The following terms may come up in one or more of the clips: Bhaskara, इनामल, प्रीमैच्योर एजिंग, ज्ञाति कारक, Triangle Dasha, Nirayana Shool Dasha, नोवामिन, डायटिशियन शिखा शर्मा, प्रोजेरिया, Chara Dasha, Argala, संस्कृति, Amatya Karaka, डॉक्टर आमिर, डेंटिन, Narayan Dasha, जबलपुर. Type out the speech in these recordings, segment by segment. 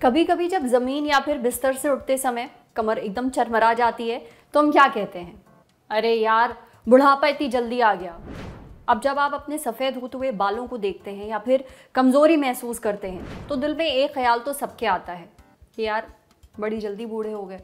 कभी कभी जब जमीन या फिर बिस्तर से उठते समय कमर एकदम चरमरा जाती है तो हम क्या कहते हैं? अरे यार, बुढ़ापा इतनी जल्दी आ गया। अब जब आप अपने सफ़ेद होते हुए बालों को देखते हैं या फिर कमज़ोरी महसूस करते हैं तो दिल में एक ख्याल तो सबके आता है कि यार बड़ी जल्दी बूढ़े हो गए।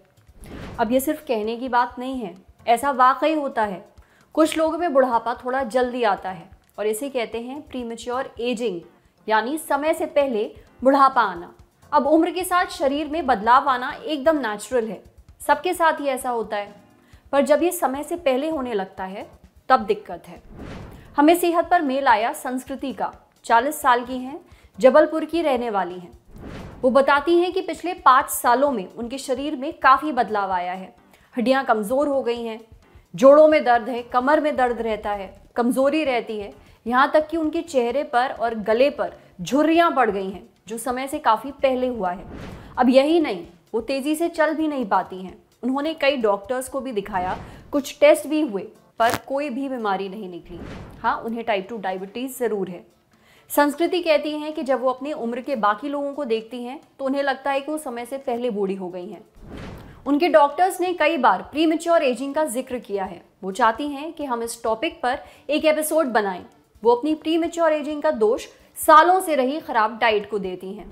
अब ये सिर्फ कहने की बात नहीं है, ऐसा वाकई होता है। कुछ लोगों में बुढ़ापा थोड़ा जल्दी आता है और इसे कहते हैं प्रीमैच्योर एजिंग, यानी समय से पहले बुढ़ापा आना। अब उम्र के साथ शरीर में बदलाव आना एकदम नेचुरल है, सबके साथ ही ऐसा होता है। पर जब ये समय से पहले होने लगता है तब दिक्कत है। हमें सेहत पर मेल आया संस्कृति का। 40 साल की हैं, जबलपुर की रहने वाली हैं। वो बताती हैं कि पिछले 5 सालों में उनके शरीर में काफ़ी बदलाव आया है। हड्डियाँ कमज़ोर हो गई हैं, जोड़ों में दर्द है, कमर में दर्द रहता है, कमज़ोरी रहती है, यहाँ तक कि उनके चेहरे पर और गले पर झुर्रियाँ पड़ गई हैं जो समय से काफ़ी पहले हुआ है। अब यही नहीं, वो तेज़ी से चल भी नहीं पाती हैं। उन्होंने कई डॉक्टर्स को भी दिखाया, कुछ टेस्ट भी हुए, पर कोई भी बीमारी नहीं निकली। हाँ, उन्हें टाइप 2 डायबिटीज़ ज़रूर है। संस्कृति कहती हैं कि जब वो अपनी उम्र के बाकी लोगों को देखती हैं तो उन्हें लगता है कि वो समय से पहले बूढ़ी हो गई हैं। उनके डॉक्टर्स ने कई बार प्रीमैच्योर एजिंग का जिक्र किया है। वो चाहती हैं कि हम इस टॉपिक पर एक एपिसोड बनाएं। वो अपनी प्रीमैच्योर एजिंग का दोष सालों से रही खराब डाइट को देती हैं।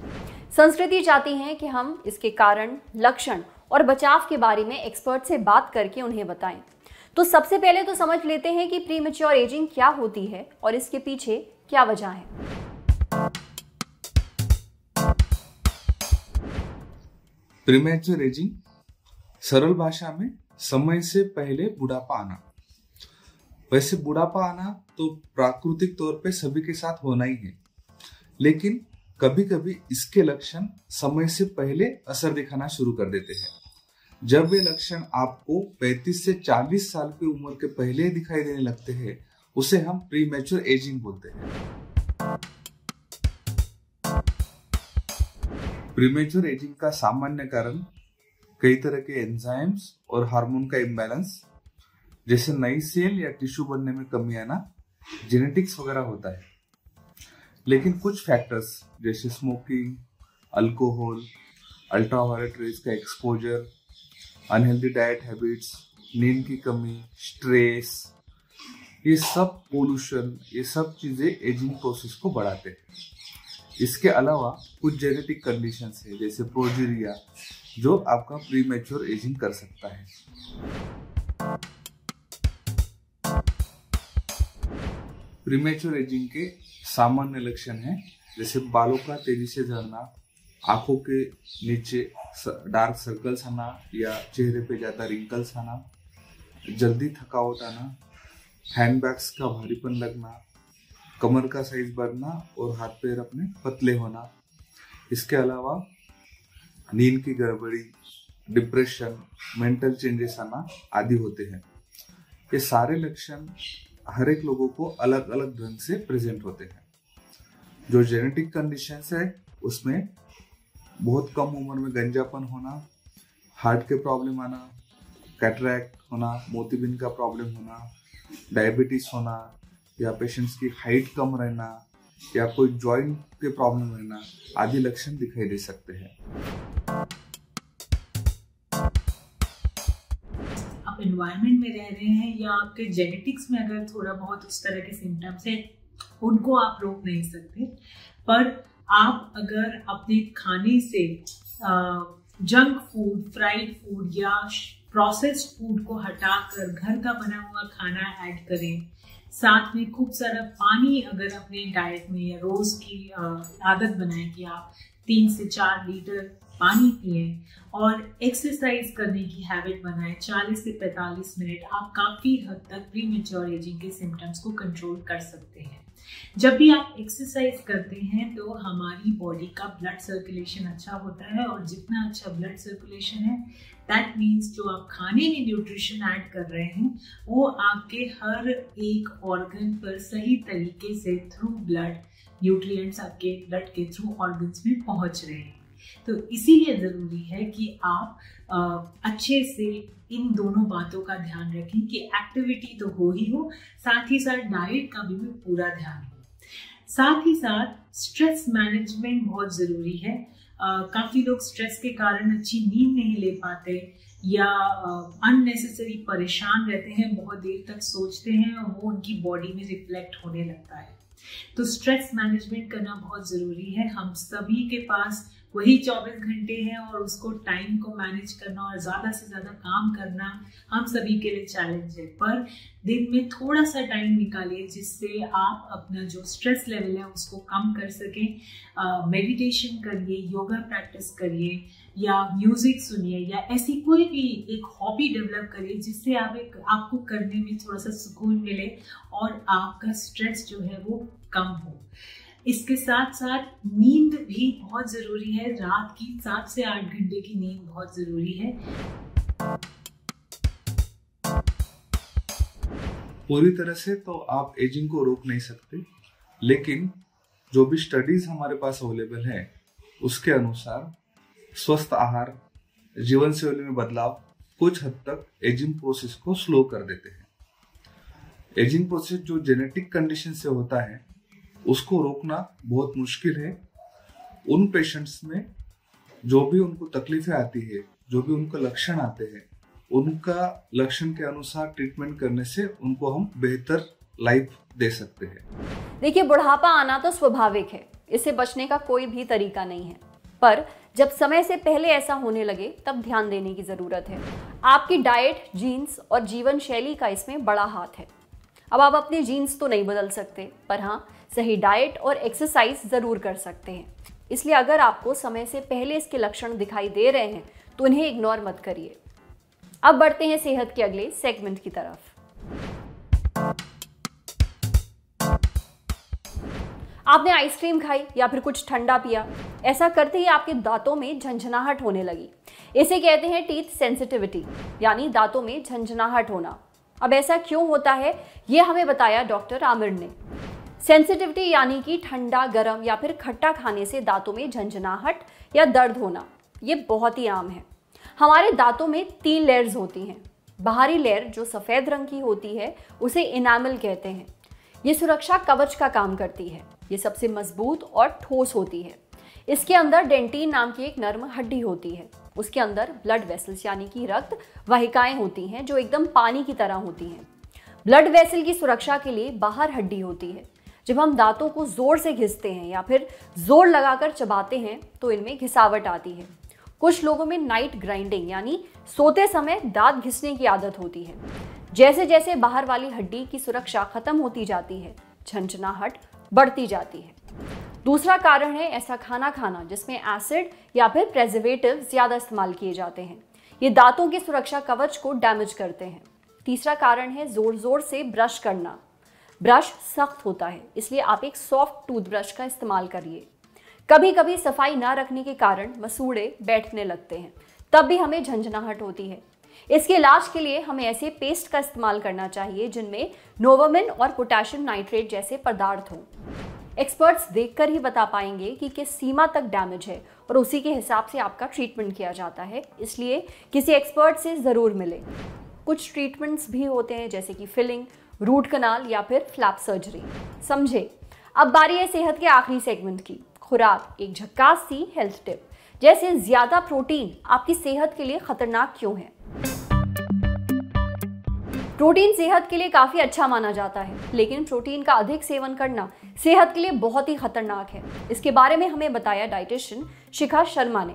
संस्कृति चाहती हैं कि हम इसके कारण, लक्षण और बचाव के बारे में एक्सपर्ट से बात करके उन्हें बताएं। तो सबसे पहले तो समझ लेते हैं कि प्रीमैच्योर एजिंग क्या होती है और इसके पीछे क्या वजह है। प्रीमैच्योर एजिंग सरल भाषा में समय से पहले बुढ़ापा आना। वैसे बुढ़ापा आना तो प्राकृतिक तौर पे सभी के साथ होना ही है, लेकिन कभी कभी इसके लक्षण समय से पहले असर दिखाना शुरू कर देते हैं। जब ये लक्षण आपको 35 से 40 साल की उम्र के पहले दिखाई देने लगते हैं, उसे हम प्रीमैच्योर एजिंग बोलते हैं। प्रीमैच्योर एजिंग का सामान्य कारण कई तरह के एंजाइम्स और हार्मोन का इम्बैलेंस, जैसे नई सेल या टिश्यू बनने में कमी आना, जेनेटिक्स वगैरह होता है। लेकिन कुछ फैक्टर्स जैसे स्मोकिंग, अल्कोहल, अल्ट्रावायलेट रेज का एक्सपोजर, अनहेल्दी डाइट हैबिट्स, नींद की कमी, स्ट्रेस, ये सब पोल्यूशन, ये सब चीज़ें एजिंग प्रोसेस को बढ़ाते हैं। इसके अलावा कुछ जेनेटिक कंडीशंस है जैसे प्रोजेरिया, जो आपका प्रीमैच्योर एजिंग कर सकता है। प्रीमैच्योर एजिंग के सामान्य लक्षण हैं जैसे बालों का तेजी से झड़ना, आंखों के नीचे डार्क सर्कल्स आना या चेहरे पे ज़्यादा रिंकल्स आना, जल्दी थकावट आना, हैंडबैग्स का भारीपन लगना, कमर का साइज बढ़ना और हाथ पैर अपने पतले होना। इसके अलावा नींद की गड़बड़ी, डिप्रेशन, मेंटल चेंजेस आना आदि होते हैं। ये सारे लक्षण हर एक लोगों को अलग अलग ढंग से प्रेजेंट होते हैं। जो जेनेटिक कंडीशंस है उसमें बहुत कम उम्र में गंजापन होना, हार्ट के प्रॉब्लम आना, कैटरैक्ट होना, मोतीबिंद का प्रॉब्लम होना, डायबिटीज़ होना या पेशेंट्स की हाइट कम रहना या कोई जॉइंट के प्रॉब्लम रहना आदि लक्षण दिखाई दे सकते हैं। आप एनवायरनमेंट में रह रहे हैं या आपके जेनेटिक्स में अगर थोड़ा बहुत उस तरह के सिम्टम्स हैं, उनको आप रोक नहीं सकते। पर आप अगर अपने खाने से जंक फूड, फ्राइड फूड या प्रोसेस्ड फूड को हटाकर घर का बना हुआ खाना ऐड करें, साथ में खूब सारा पानी अगर अपने डाइट में या रोज की आदत बनाएं कि आप 3 से 4 लीटर पानी पिएं और एक्सरसाइज करने की हैबिट बनाएं 40 से 45 मिनट, आप काफ़ी हद तक प्रीमैच्योर एजिंग के सिम्टम्स को कंट्रोल कर सकते हैं। जब भी आप एक्सरसाइज करते हैं तो हमारी बॉडी का ब्लड सर्कुलेशन अच्छा होता है और जितना अच्छा ब्लड सर्कुलेशन है, दैट मीन्स जो आप खाने में न्यूट्रिशन ऐड कर रहे हैं वो आपके हर एक ऑर्गन पर सही तरीके से थ्रू ब्लड न्यूट्रिएंट्स आपके ब्लड के थ्रू ऑर्गन्स में पहुंच रहे हैं। तो इसीलिए ज़रूरी है कि आप अच्छे से इन दोनों बातों का ध्यान रखें कि एक्टिविटी तो हो ही हो, साथ ही साथ डाइट का भी पूरा ध्यान हो। साथ ही साथ स्ट्रेस मैनेजमेंट बहुत ज़रूरी है। काफ़ी लोग स्ट्रेस के कारण अच्छी नींद नहीं ले पाते या अननेसेसरी परेशान रहते हैं, बहुत देर तक सोचते हैं और वो उनकी बॉडी में रिफ्लेक्ट होने लगता है। तो स्ट्रेस मैनेजमेंट करना बहुत ज़रूरी है। हम सभी के पास वही 24 घंटे हैं और उसको टाइम को मैनेज करना और ज़्यादा से ज़्यादा काम करना हम सभी के लिए चैलेंज है, पर दिन में थोड़ा सा टाइम निकालिए जिससे आप अपना जो स्ट्रेस लेवल है उसको कम कर सकें। मेडिटेशन करिए, योगा प्रैक्टिस करिए या म्यूज़िक सुनिए या ऐसी कोई भी एक हॉबी डेवलप करिए जिससे आपको करने में थोड़ा सा सुकून मिले और आपका स्ट्रेस जो है वो कम हो। इसके साथ साथ नींद भी बहुत ज़रूरी है। रात की 7 से 8 घंटे की नींद बहुत ज़रूरी है। पूरी तरह से तो आप एजिंग को रोक नहीं सकते, लेकिन जो भी स्टडीज हमारे पास अवेलेबल है उसके अनुसार स्वस्थ आहार, जीवन शैली में बदलाव कुछ हद तक एजिंग प्रोसेस को स्लो कर देते हैं। एजिंग प्रोसेस जो जेनेटिक कंडीशन से होता है उसको रोकना बहुत मुश्किल है। उन पेशेंट्स में जो भी उनको तकलीफें आती है, जो भी उनका लक्षण आते हैं, उनका लक्षण के अनुसार ट्रीटमेंट करने से उनको हम बेहतर लाइफ दे सकते हैं। देखिए, बुढ़ापा आना तो स्वाभाविक है, इससे बचने का कोई भी तरीका नहीं है, पर जब समय से पहले ऐसा होने लगे तब ध्यान देने की ज़रूरत है। आपकी डाइट, जीन्स और जीवन शैली का इसमें बड़ा हाथ है। अब आप अपने जीन्स तो नहीं बदल सकते, पर हाँ, सही डाइट और एक्सरसाइज ज़रूर कर सकते हैं। इसलिए अगर आपको समय से पहले इसके लक्षण दिखाई दे रहे हैं तो उन्हें इग्नोर मत करिए। अब बढ़ते हैं सेहत के अगले सेगमेंट की तरफ। आपने आइसक्रीम खाई या फिर कुछ ठंडा पिया, ऐसा करते ही आपके दांतों में झंझनाहट होने लगी। इसे कहते हैं टीथ सेंसिटिविटी, यानी दांतों में झंझनाहट होना। अब ऐसा क्यों होता है, ये हमें बताया डॉक्टर आमिर ने। सेंसिटिविटी यानी कि ठंडा, गरम या फिर खट्टा खाने से दांतों में झंझनाहट या दर्द होना, ये बहुत ही आम है। हमारे दांतों में 3 लेयर्स होती हैं। बाहरी लेयर जो सफ़ेद रंग की होती है उसे इनामल कहते हैं। ये सुरक्षा कवच का काम करती है। ये सबसे मजबूत और ठोस होती है। इसके अंदर डेंटिन नाम की एक नर्म हड्डी होती है। उसके अंदर ब्लड वेसल्स यानी कि रक्त वाहिकाएं होती हैं जो एकदम पानी की तरह होती हैं। ब्लड वेसल की सुरक्षा के लिए बाहर हड्डी होती है। जब हम दांतों को ज़ोर से घिसते हैं या फिर जोर लगाकर चबाते हैं तो इनमें घिसावट आती है। कुछ लोगों में नाइट ग्राइंडिंग यानी सोते समय दांत घिसने की आदत होती है। जैसे जैसे बाहर वाली हड्डी की सुरक्षा खत्म होती जाती है, झंझनाहट बढ़ती जाती है। दूसरा कारण है ऐसा खाना खाना जिसमें एसिड या फिर प्रेजर्वेटिव ज़्यादा इस्तेमाल किए जाते हैं। ये दांतों के सुरक्षा कवच को डैमेज करते हैं। तीसरा कारण है ज़ोर ज़ोर से ब्रश करना। ब्रश सख्त होता है, इसलिए आप एक सॉफ्ट टूथब्रश का इस्तेमाल करिए। कभी कभी सफाई ना रखने के कारण मसूड़े बैठने लगते हैं, तब भी हमें झंझनाहट होती है। इसके इलाज के लिए हमें ऐसे पेस्ट का इस्तेमाल करना चाहिए जिनमें नोवामिन और पोटेशियम नाइट्रेट जैसे पदार्थ हों। एक्सपर्ट्स देखकर ही बता पाएंगे कि किस सीमा तक डैमेज है और उसी के हिसाब से आपका ट्रीटमेंट किया जाता है, इसलिए किसी एक्सपर्ट से ज़रूर मिलें। कुछ ट्रीटमेंट्स भी होते हैं जैसे कि फिलिंग, रूट कनाल या फिर फ्लैप सर्जरी। समझे? अब बारी है सेहत के आखिरी सेगमेंट की, खुराक। एक झक्कास सी हेल्थ टिप, जैसे ज़्यादा प्रोटीन आपकी सेहत के लिए खतरनाक क्यों है? प्रोटीन सेहत के लिए काफ़ी अच्छा माना जाता है, लेकिन प्रोटीन का अधिक सेवन करना सेहत के लिए बहुत ही खतरनाक है। इसके बारे में हमें बताया डायटिशियन शिखा शर्मा ने।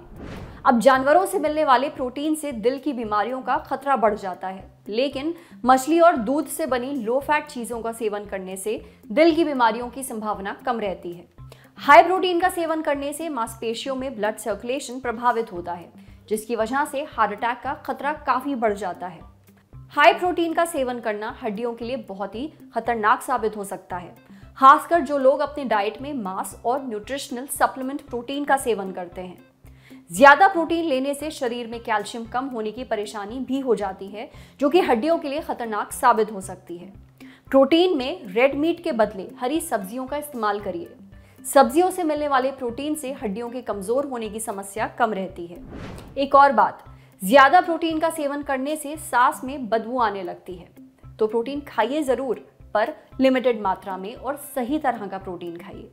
अब जानवरों से मिलने वाले प्रोटीन से दिल की बीमारियों का खतरा बढ़ जाता है, लेकिन मछली और दूध से बनी लो फैट चीज़ों का सेवन करने से दिल की बीमारियों की संभावना कम रहती है। हाई प्रोटीन का सेवन करने से मांसपेशियों में ब्लड सर्कुलेशन प्रभावित होता है, जिसकी वजह से हार्ट अटैक का खतरा काफ़ी बढ़ जाता है। हाई प्रोटीन का सेवन करना हड्डियों के लिए बहुत ही खतरनाक साबित हो सकता है, खासकर जो लोग अपने डाइट में मांस और न्यूट्रिशनल सप्लीमेंट प्रोटीन का सेवन करते हैं। ज़्यादा प्रोटीन लेने से शरीर में कैल्शियम कम होने की परेशानी भी हो जाती है, जो कि हड्डियों के लिए खतरनाक साबित हो सकती है। प्रोटीन में रेड मीट के बदले हरी सब्जियों का इस्तेमाल करिए। सब्जियों से मिलने वाले प्रोटीन से हड्डियों के कमज़ोर होने की समस्या कम रहती है। एक और बात, ज़्यादा प्रोटीन का सेवन करने से सांस में बदबू आने लगती है, तो प्रोटीन खाइए ज़रूर, पर लिमिटेड मात्रा में और सही तरह का प्रोटीन खाइए।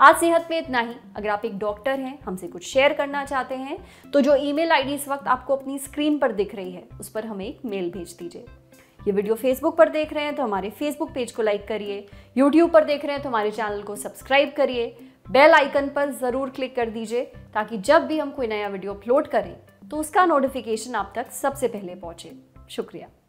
आज सेहत में इतना ही। अगर आप एक डॉक्टर हैं, हमसे कुछ शेयर करना चाहते हैं तो जो ईमेल आईडी इस वक्त आपको अपनी स्क्रीन पर दिख रही है उस पर हमें एक मेल भेज दीजिए। ये वीडियो फेसबुक पर देख रहे हैं तो हमारे फेसबुक पेज को लाइक करिए, यूट्यूब पर देख रहे हैं तो हमारे चैनल को सब्सक्राइब करिए, बेल आइकन पर ज़रूर क्लिक कर दीजिए ताकि जब भी हम कोई नया वीडियो अपलोड करें तो उसका नोटिफिकेशन आप तक सबसे पहले पहुँचे। शुक्रिया।